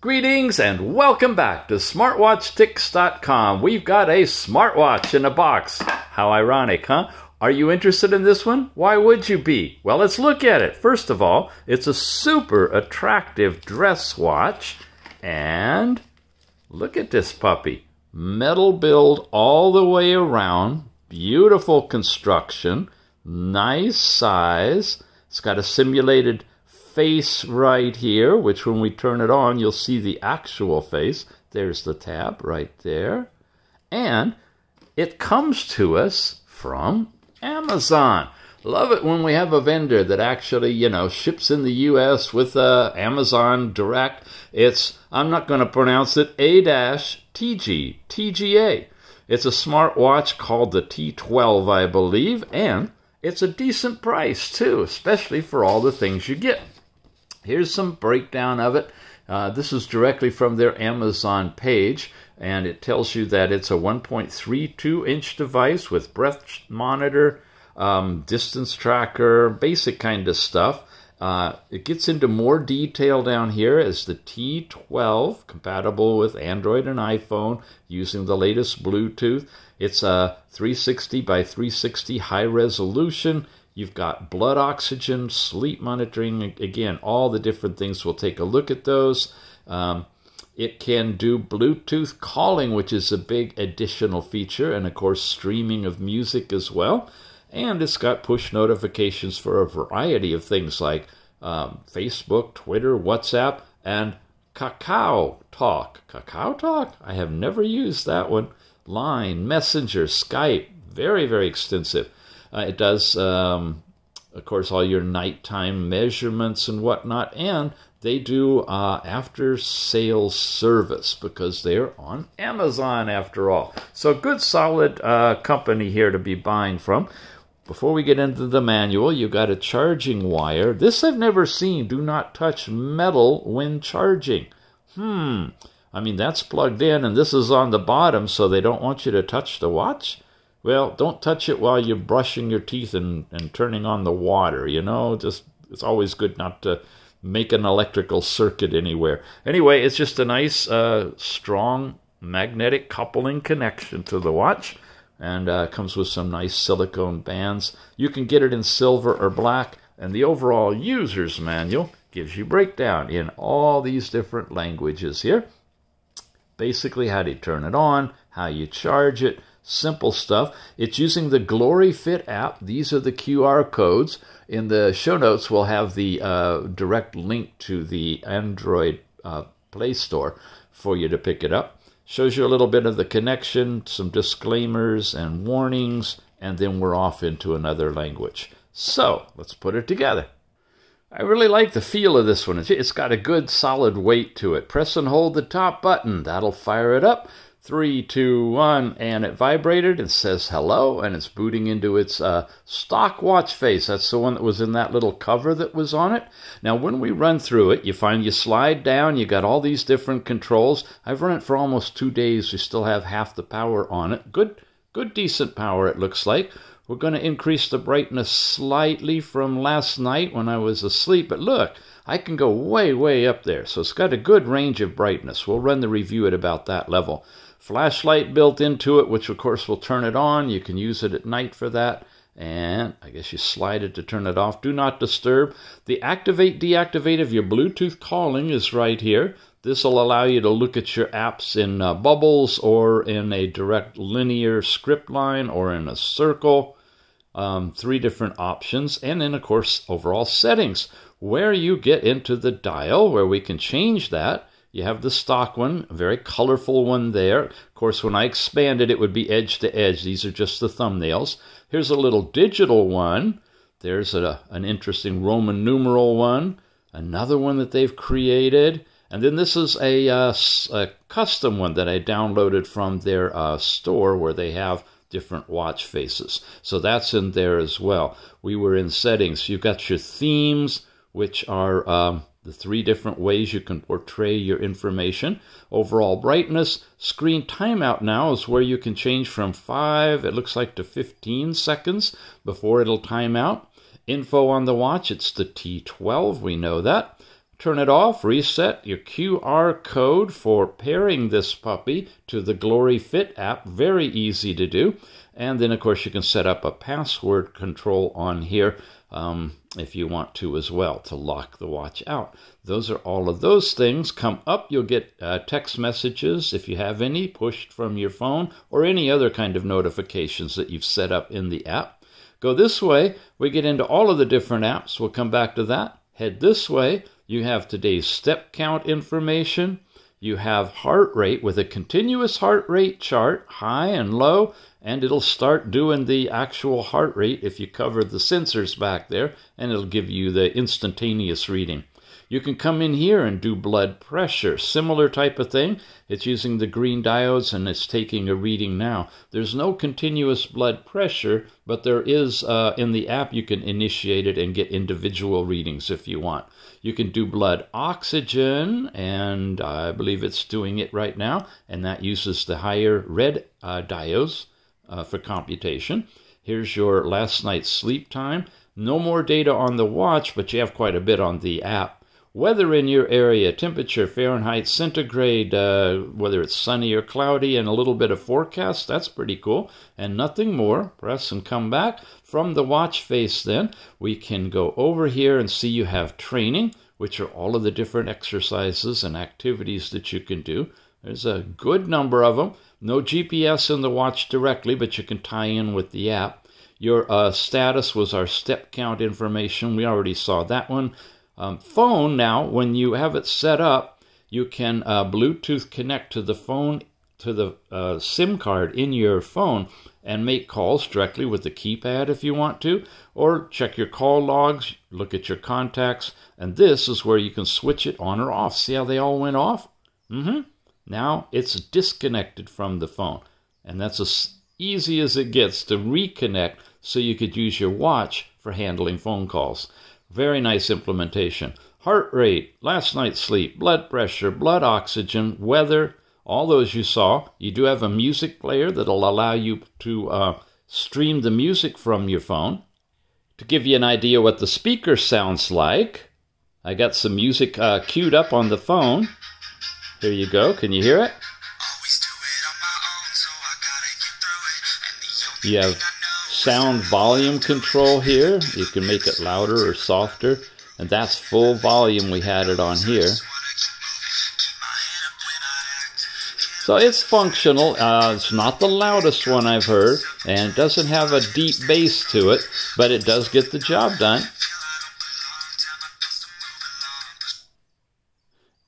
Greetings and welcome back to smartwatchticks.com. We've got a smartwatch in a box. How ironic, huh? Are you interested in this one? Why would you be? Well, let's look at it. First of all, it's a super attractive dress watch. And look at this puppy. Metal build all the way around. Beautiful construction. Nice size. It's got a simulated face right here, which when we turn it on, you'll see the actual face. There's the tab right there. And it comes to us from Amazon. Love it when we have a vendor that actually, you know, ships in the U.S. with Amazon Direct. It's, I'm not going to pronounce it, A-TGTGA. It's a smartwatch called the T12, I believe, and it's a decent price, too, especially for all the things you get. Here's some breakdown of it. This is directly from their Amazon page, and it tells you that it's a 1.32-inch device with breath monitor, distance tracker, basic kind of stuff. It gets into more detail down here as the T12, compatible with Android and iPhone, using the latest Bluetooth. It's a 360 by 360 high resolution. You've got blood oxygen, sleep monitoring, again, all the different things. We'll take a look at those. It can do Bluetooth calling, which is a big additional feature, and of course streaming of music as well. And it's got push notifications for a variety of things like Facebook, Twitter, WhatsApp, and Kakao Talk. Kakao Talk? I have never used that one. Line, Messenger, Skype, very, very extensive. It does, of course, all your nighttime measurements and whatnot, and they do after-sales service because they're on Amazon after all. So good, solid company here to be buying from. Before we get into the manual, you've got a charging wire. This I've never seen. Do not touch metal when charging. I mean, that's plugged in, and this is on the bottom, so they don't want you to touch the watch. Well, don't touch it while you're brushing your teeth and turning on the water, you know. Just, it's always good not to make an electrical circuit anywhere. Anyway, it's just a nice, strong magnetic coupling connection to the watch, and comes with some nice silicone bands. You can get it in silver or black, and the overall user's manual gives you breakdown in all these different languages here. Basically, how to turn it on, how you charge it, simple stuff. It's using the GloryFit app. These are the QR codes. In the show notes, we'll have the direct link to the Android Play Store for you to pick it up. Shows you a little bit of the connection, some disclaimers and warnings, and then we're off into another language. So, let's put it together. I really like the feel of this one. It's got a good solid weight to it. Press and hold the top button. That'll fire it up. 3, 2, 1, and it vibrated and says hello, and it's booting into its stock watch face. That's the one that was in that little cover that was on it. Now, when we run through it, you find you slide down. You got all these different controls. I've run it for almost 2 days. We still have half the power on it. Good, decent power, it looks like. We're going to increase the brightness slightly from last night when I was asleep. But look, I can go way, way up there. So it's got a good range of brightness. We'll run the review at about that level. Flashlight built into it, which, of course, will turn it on. You can use it at night for that. And I guess you slide it to turn it off. Do not disturb. The activate, deactivate of your Bluetooth calling is right here. This will allow you to look at your apps in bubbles or in a direct linear script line or in a circle. 3 different options, and then, of course, overall settings, where you get into the dial, where we can change that. You have the stock one, a very colorful one there. Of course, when I expanded, it would be edge to edge. These are just the thumbnails. Here's a little digital one. There's an interesting Roman numeral one, another one that they've created. And then this is a custom one that I downloaded from their store where they have different watch faces. So that's in there as well. We were in settings. You've got your themes, which are the 3 different ways you can portray your information. Overall brightness. Screen timeout now is where you can change from 5, it looks like, to 15 seconds before it'll time out. Info on the watch, it's the T12, we know that. Turn it off, reset your QR code for pairing this puppy to the GloryFit app. Very easy to do. And then, of course, you can set up a password control on here if you want to as well, to lock the watch out. Those are all of those things. Come up, you'll get text messages, if you have any, pushed from your phone or any other kind of notifications that you've set up in the app. Go this way, we get into all of the different apps. We'll come back to that. Head this way. You have today's step count information. You have heart rate with a continuous heart rate chart, high and low, and it'll start doing the actual heart rate if you cover the sensors back there, and it'll give you the instantaneous reading. You can come in here and do blood pressure, similar type of thing. It's using the green diodes and it's taking a reading now. There's no continuous blood pressure, but there is in the app you can initiate it and get individual readings if you want. You can do blood oxygen, and I believe it's doing it right now, and that uses the higher red diodes for computation. Here's your last night's sleep time. No more data on the watch, but you have quite a bit on the app. Weather in your area, temperature, Fahrenheit, centigrade, whether it's sunny or cloudy, and a little bit of forecast. That's pretty cool. And nothing more. Press and come back. From the watch face then, we can go over here and see you have training, which are all of the different exercises and activities that you can do. There's a good number of them. No GPS in the watch directly, but you can tie in with the app. Your status was our step count information. We already saw that one. Phone now, when you have it set up, you can Bluetooth connect to the phone, to the SIM card in your phone, and make calls directly with the keypad if you want to, or check your call logs, look at your contacts, and this is where you can switch it on or off. See how they all went off? Now it's disconnected from the phone, and that's as easy as it gets to reconnect, so you could use your watch for handling phone calls. Very nice implementation. Heart rate, last night's sleep, blood pressure, blood oxygen, weather, all those you saw. You do have a music player that'll allow you to stream the music from your phone. To give you an idea what the speaker sounds like, I got some music queued up on the phone. Here you go. Can you hear it? You have sound volume control here. You can make it louder or softer, and that's full volume. We had it on here, so it's functional. It's not the loudest one I've heard, and it doesn't have a deep bass to it, but it does get the job done.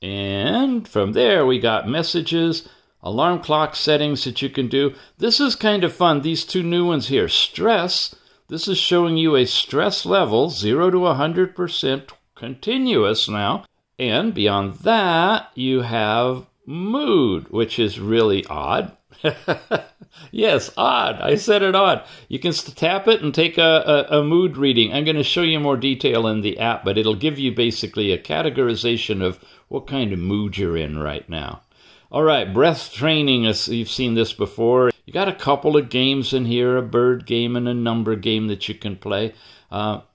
And from there we got messages, alarm clock settings that you can do. This is kind of fun, these two new ones here. Stress, this is showing you a stress level, 0 to 100% continuous now. And beyond that, you have mood, which is really odd. Yes, odd. I said it odd. You can tap it and take a mood reading. I'm going to show you more detail in the app, but it'll give you basically a categorization of what kind of mood you're in right now. All right, breath training, you've seen this before. You got a couple of games in here, a bird game and a number game that you can play.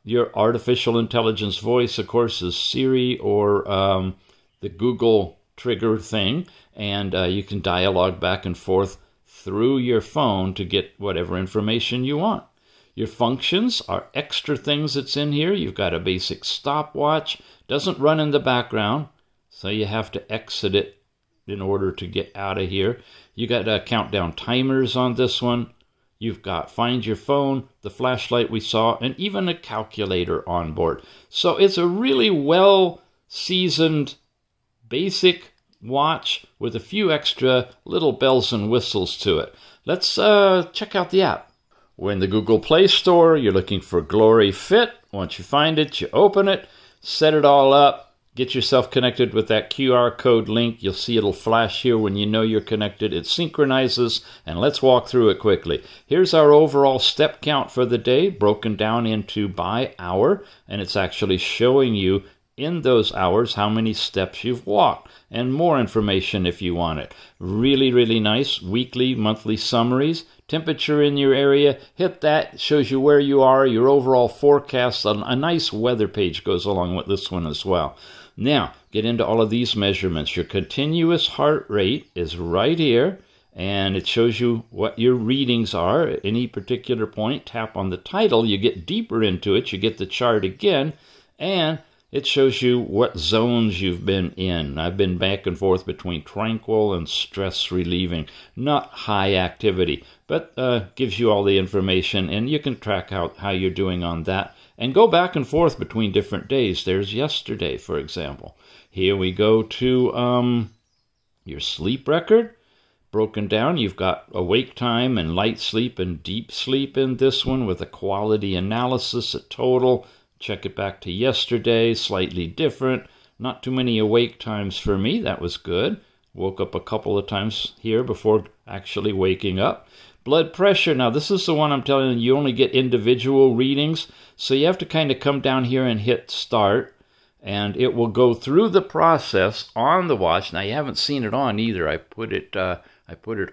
Your artificial intelligence voice, of course, is Siri or the Google trigger thing. And you can dialogue back and forth through your phone to get whatever information you want. Your functions are extra things that's in here. You've got a basic stopwatch. Doesn't run in the background, so you have to exit it in order to get out of here. You got countdown timers on this one. You've got find your phone, the flashlight we saw, and even a calculator on board. So it's a really well-seasoned basic watch with a few extra little bells and whistles to it. Let's check out the app. We're in the Google Play Store. You're looking for GloryFit. Once you find it, you open it, set it all up. Get yourself connected with that QR code link. You'll see it'll flash here when you know you're connected. It synchronizes, and let's walk through it quickly. Here's our overall step count for the day, broken down into by hour, and it's actually showing you in those hours how many steps you've walked, and more information if you want it. Really, really nice. Weekly, monthly summaries. Temperature in your area, hit that, shows you where you are, your overall forecast, and a nice weather page goes along with this one as well. Now, get into all of these measurements. Your continuous heart rate is right here, and it shows you what your readings are at any particular point. Tap on the title, you get deeper into it, you get the chart again, and it shows you what zones you've been in. I've been back and forth between tranquil and stress relieving, not high activity, but gives you all the information, and you can track out how you're doing on that and go back and forth between different days. There's yesterday, for example. Here we go to your sleep record. Broken down, you've got awake time and light sleep and deep sleep in this one with a quality analysis at total. Check it back to yesterday, slightly different. Not too many awake times for me. That was good. Woke up a couple of times here before actually waking up. Blood pressure. Now, this is the one I'm telling you only get individual readings. So you have to kind of come down here and hit start. And it will go through the process on the watch. Now, you haven't seen it on either. I put it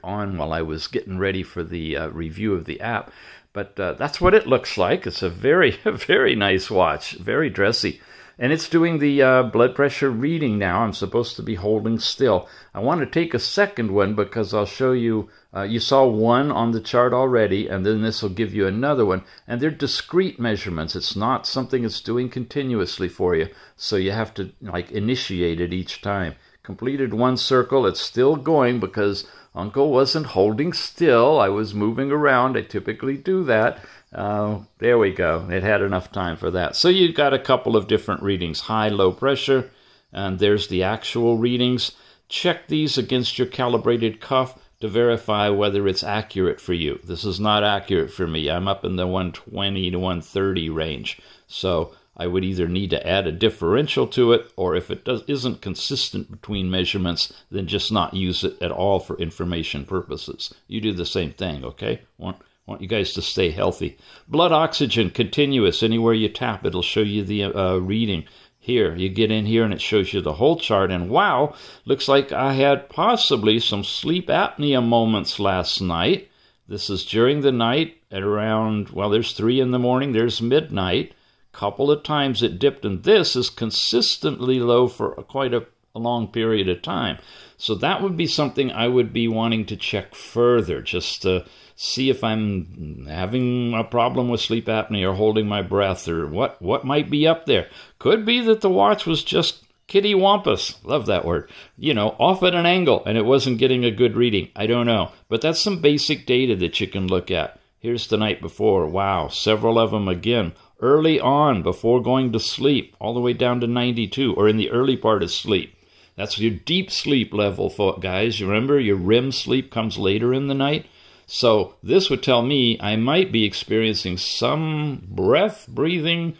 on while I was getting ready for the review of the app. But that's what it looks like. It's a very, very nice watch. Very dressy. And it's doing the blood pressure reading now. I'm supposed to be holding still. I want to take a second one because I'll show you. You saw one on the chart already, and then this will give you another one. And they're discrete measurements. It's not something it's doing continuously for you. So you have to, like, initiate it each time. Completed one circle. It's still going because Uncle wasn't holding still. I was moving around. I typically do that. There we go. It had enough time for that. So you've got a couple of different readings. High, low pressure. And there's the actual readings. Check these against your calibrated cuff to verify whether it's accurate for you. This is not accurate for me. I'm up in the 120 to 130 range. So I would either need to add a differential to it, or if it isn't consistent between measurements, then just not use it at all for information purposes. You do the same thing, okay? Want you guys to stay healthy. Blood oxygen, continuous. Anywhere you tap, it'll show you the reading. Here, you get in here and it shows you the whole chart. And wow, looks like I had possibly some sleep apnea moments last night. This is during the night at around, well, there's 3 in the morning, there's midnight. Couple of times it dipped, and this is consistently low for quite a long period of time. So that would be something I would be wanting to check further, just to see if I'm having a problem with sleep apnea or holding my breath or what might be up there. Could be that the watch was just kitty wampus, love that word, you know, off at an angle, and it wasn't getting a good reading. I don't know, but that's some basic data that you can look at. Here's the night before. Wow, several of them again. Early on, before going to sleep, all the way down to 92, or in the early part of sleep. That's your deep sleep level, guys. You remember, your REM sleep comes later in the night. So this would tell me I might be experiencing some breathing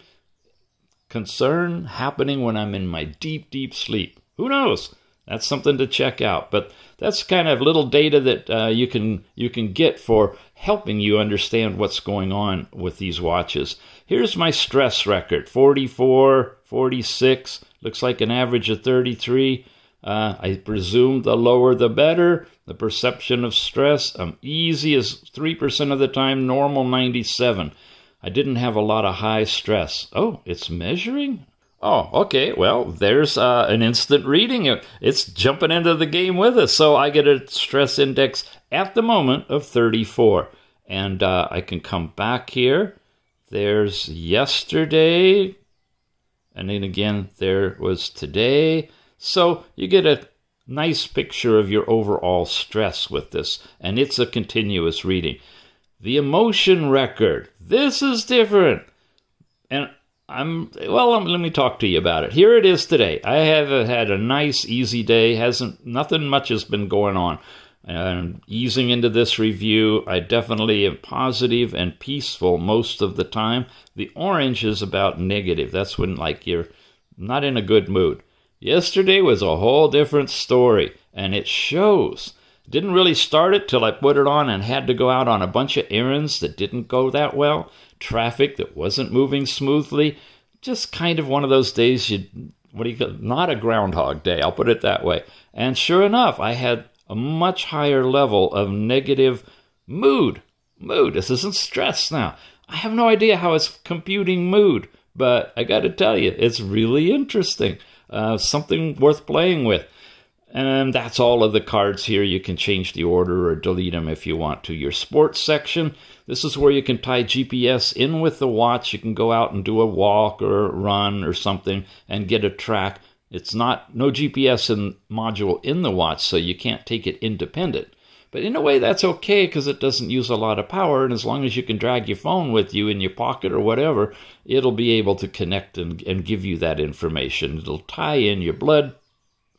concern happening when I'm in my deep, deep sleep. Who knows? That's something to check out. But that's kind of little data that you can get for helping you understand what's going on with these watches. Here's my stress record, 44, 46, looks like an average of 33. I presume the lower the better. The perception of stress, easy is 3% of the time, normal 97. I didn't have a lot of high stress. Oh, it's measuring? Oh, okay, well, there's an instant reading. It's jumping into the game with us. So I get a stress index at the moment of 34. And I can come back here. There's yesterday. And then again, there was today. So you get a nice picture of your overall stress with this. And it's a continuous reading. The emotion record. This is different. And let me talk to you about it. Here it is today. I have had a nice, easy day. Nothing much has been going on. And easing into this review, I definitely am positive and peaceful most of the time. The orange is about negative. That's when, like, you're not in a good mood. Yesterday was a whole different story, and it shows. Didn't really start it till I put it on and had to go out on a bunch of errands that didn't go that well. Traffic that wasn't moving smoothly. Just kind of one of those days not a groundhog day, I'll put it that way. And sure enough, I had a much higher level of negative mood. This isn't stress now. I have no idea how it's computing mood, but I got to tell you, it's really interesting. something worth playing with. And that's all of the cards here. You can change the order or delete them if you want to. Your sports section, this is where you can tie GPS in with the watch. You can go out and do a walk or run or something and get a track. It's not no GPS in module in the watch, so you can't take it independent. But in a way, that's okay because it doesn't use a lot of power. And as long as you can drag your phone with you in your pocket or whatever, it'll be able to connect and give you that information. It'll tie in your blood,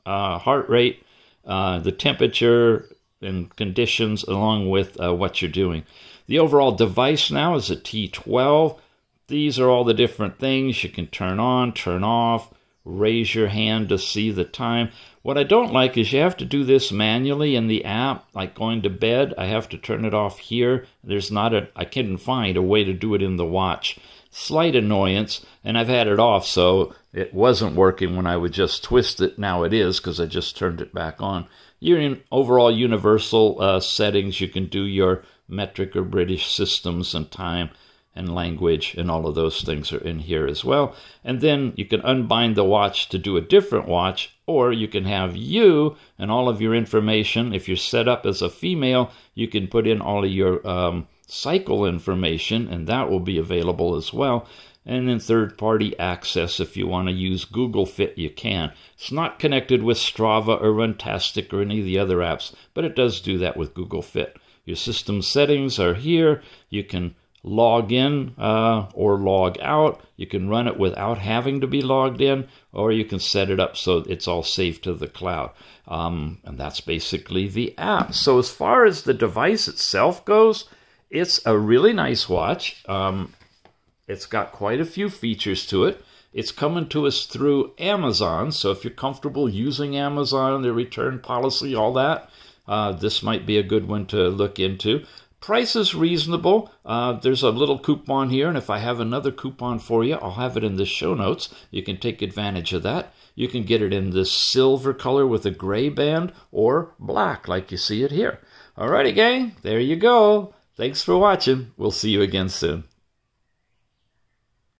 heart rate, the temperature and conditions, along with what you're doing. The overall device now is a T12. These are all the different things you can turn on, turn off, raise your hand to see the time. What I don't like is you have to do this manually in the app, like going to bed. I have to turn it off here. There's not a, I couldn't find a way to do it in the watch. Slight annoyance, and I've had it off, so it wasn't working when I would just twist it. Now it is, because I just turned it back on. You're in overall universal settings. You can do your metric or British systems and time and language, and all of those things are in here as well. And then you can unbind the watch to do a different watch, or you can have you and all of your information. If you're set up as a female, you can put in all of your cycle information, and that will be available as well. And then third-party access, if you want to use Google Fit, you can. It's not connected with Strava or Runtastic or any of the other apps, but it does do that with Google Fit. Your system settings are here. You can log in or log out. You can run it without having to be logged in, or you can set it up so it's all saved to the cloud. And that's basically the app. So as far as the device itself goes, it's a really nice watch. It's got quite a few features to it. It's coming to us through Amazon, so if you're comfortable using Amazon, their return policy, all that, this might be a good one to look into. Price is reasonable. There's a little coupon here, and if I have another coupon for you, I'll have it in the show notes. You can take advantage of that. You can get it in this silver color with a gray band, or black like you see it here. Alrighty, gang, there you go. Thanks for watching. We'll see you again soon.